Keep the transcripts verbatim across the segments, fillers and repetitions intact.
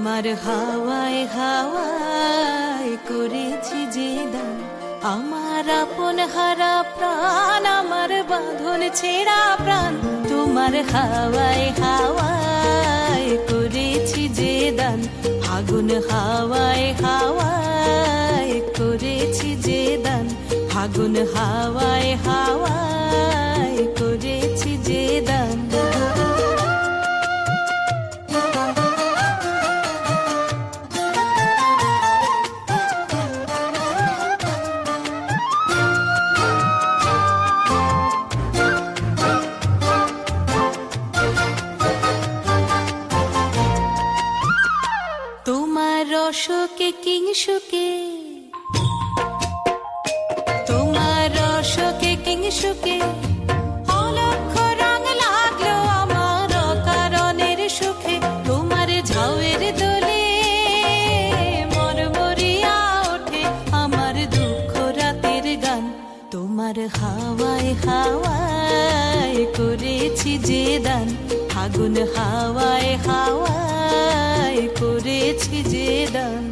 আমার হাওয়ায় হাওয়ায় করেছি যে দান, আমার আপন হারা প্রাণ, আমার বাঁধন ছেঁড়া প্রাণ। তোমার হাওয়ায় হাওয়ায় করেছি যে দান, ফাগুন হাওয়ায় হাওয়ায় করেছি যে দান, ফাগুন হাওয়ায় হাওয়ায় করেছি যে দান। রসকে কিংশুকে তোমার রসকে কিংশুকে অলক্ষ রং লাগলো আমার কারণের সুখে। তোমার ঝাউয়ের দোলে মরমরিয়া ওঠে আমার দুঃখ রাতের গান। তোমার হাওয়ায় হাওয়ায় করেছি যে দান, ফাগুন হাওয়ায় হাওয়ায় করেছি যে দান।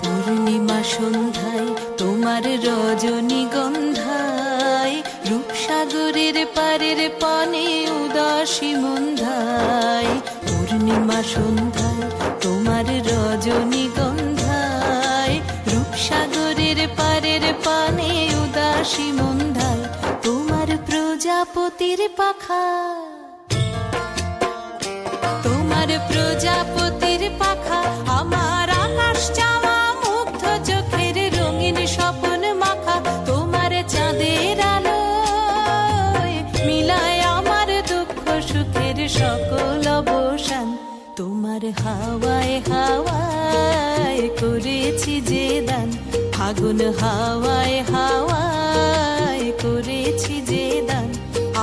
পূর্ণিমা সন্ধ্যায় তোমার রজনী গন্ধায়, রূপসাগরের পারের পানে উদাসী মন্ধায়। পূর্ণিমা সন্ধ্যায় তোমার রজনী গন্ধায়, রূপসাগরের পারের পানে উদাসী মন্ধায়। তোমার প্রজাপতির পাখা তোমার প্রজাপতির পাখা আমার আকাশ চাওয়া মুগ্ধ চোখের রঙিন স্বপন মাখা। তোমার চাঁদের আলোয় মিলায় আমার দুঃখ সুখের সকল অবসান। তোমার হাওয়ায় হাওয়ায় করেছি যে দান, ফাগুন হাওয়ায় হাওয়ায় করেছি যে দান,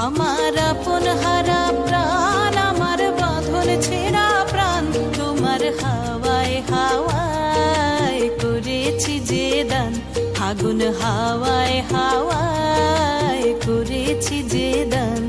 আমার আপন হারা প্রাণ, আমার বাঁধন ছেঁড়া প্রাণ। তোমার হাওয়ায় হাওয়ায় করেছি যে দান, ফাগুন হাওয়ায় হাওয়ায় করেছি যে দান।